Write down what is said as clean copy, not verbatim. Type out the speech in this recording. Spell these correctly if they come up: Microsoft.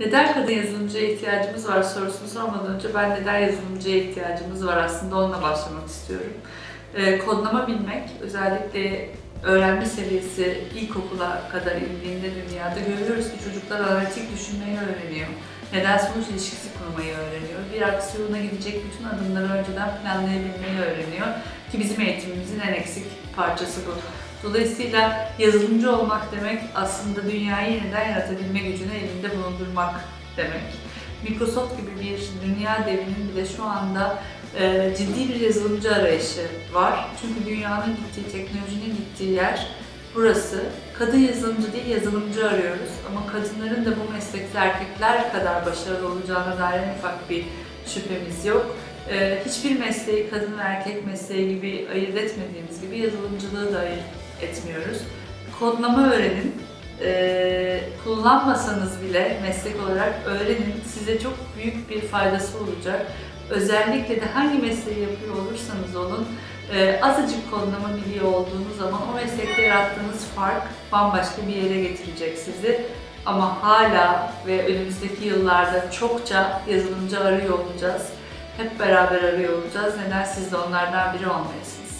Neden kadın yazılımcıya ihtiyacımız var sorusunu sormadan önce ben neden yazılımcıya ihtiyacımız var aslında onunla başlamak istiyorum. Kodlama bilmek, özellikle öğrenme seviyesi ilkokula kadar indiğinde dünyada görüyoruz ki çocuklar analitik düşünmeyi öğreniyor. Neden sonuç ilişkisi kurmayı öğreniyor. Bir aksiyona gidecek bütün adımları önceden planlayabilmeyi öğreniyor ki bizim eğitimimizin en eksik parçası bu. Dolayısıyla yazılımcı olmak demek aslında dünyayı yeniden yaratabilme gücünü elinde bulundurmak demek. Microsoft gibi bir dünya devinin bile şu anda ciddi bir yazılımcı arayışı var. Çünkü dünyanın gittiği, teknolojinin gittiği yer burası. Kadın yazılımcı değil, yazılımcı arıyoruz. Ama kadınların da bu meslekte erkekler kadar başarılı olacağına dair en ufak bir şüphemiz yok. Hiçbir mesleği kadın ve erkek mesleği gibi ayırt etmediğimiz gibi yazılımcılığı da ayırt etmiyoruz. Kodlama öğrenin. Kullanmasanız bile meslek olarak öğrenin. Size çok büyük bir faydası olacak. Özellikle de hangi mesleği yapıyor olursanız onun azıcık kodlama biliyor olduğunuz zaman o meslekte yarattığınız fark bambaşka bir yere getirecek sizi. Ama hala ve önümüzdeki yıllarda çokça yazılımcı arıyor olacağız. Hep beraber arıyor olacağız. Neden siz de onlardan biri olmayasınız?